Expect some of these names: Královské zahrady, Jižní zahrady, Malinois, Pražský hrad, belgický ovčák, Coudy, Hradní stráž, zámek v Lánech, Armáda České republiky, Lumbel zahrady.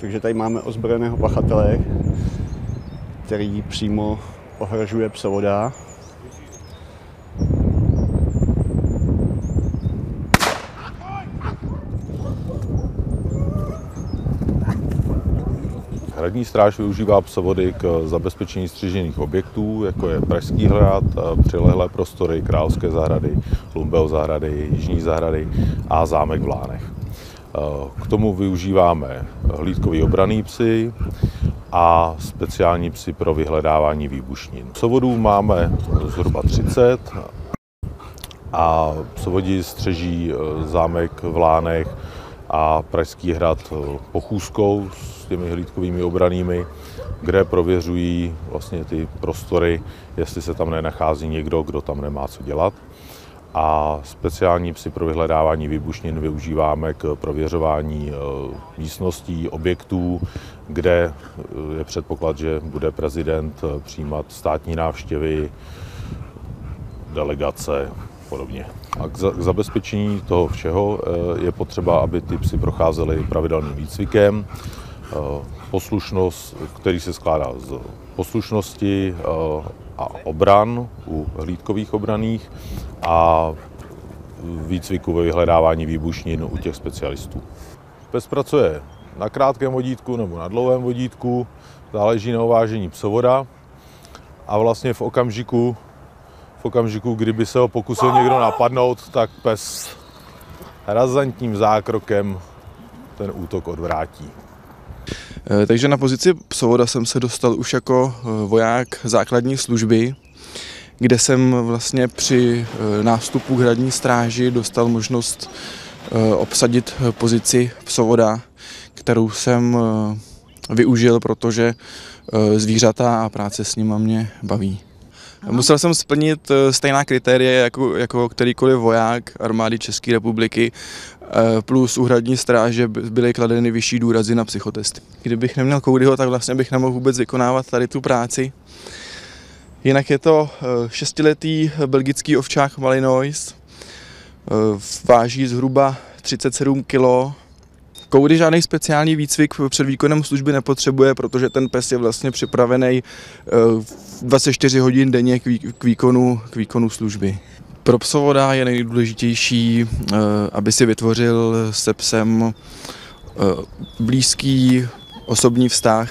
Takže tady máme ozbrojeného pachatele, který přímo ohrožuje psovoda. Hradní stráž využívá psovody k zabezpečení střežených objektů, jako je Pražský hrad, přilehlé prostory, Královské zahrady, Lumbel zahrady, Jižní zahrady a zámek v Lánech. K tomu využíváme hlídkový obranný psy a speciální psy pro vyhledávání výbušnin. Psovodů máme zhruba 30 a psovodi střeží zámek v Lánech a Pražský hrad pochůzkou s těmi hlídkovými obranými, kde prověřují vlastně ty prostory, jestli se tam nenachází někdo, kdo tam nemá co dělat. A speciální psy pro vyhledávání výbušnin využíváme k prověřování místností, objektů, kde je předpoklad, že bude prezident přijímat státní návštěvy, delegace podobně. A k zabezpečení toho všeho je potřeba, aby ty psy procházely pravidelným výcvikem. Poslušnost, který se skládá z poslušnosti a obran u hlídkových obraných a výcviku ve vyhledávání výbušnin u těch specialistů. Pes pracuje na krátkém vodítku nebo na dlouhém vodítku, záleží na uvážení psovoda a vlastně v okamžiku, kdyby se ho pokusil někdo napadnout, tak pes razantním zákrokem ten útok odvrátí. Takže na pozici psovoda jsem se dostal už jako voják základní služby, kde jsem vlastně při nástupu k hradní stráži dostal možnost obsadit pozici psovoda, kterou jsem využil, protože zvířata a práce s nimi mě baví. Musel jsem splnit stejná kritéria jako kterýkoliv voják Armády České republiky, plus u hradní stráže byly kladeny vyšší důrazy na psychotesty. Kdybych neměl Coudyho, tak vlastně bych nemohl vůbec vykonávat tady tu práci. Jinak je to 6letý belgický ovčák Malinois, váží zhruba 37 kg. Coudy žádný speciální výcvik před výkonem služby nepotřebuje, protože ten pes je vlastně připravený 24 hodin denně k výkonu služby. Pro psovoda je nejdůležitější, aby si vytvořil se psem blízký osobní vztah.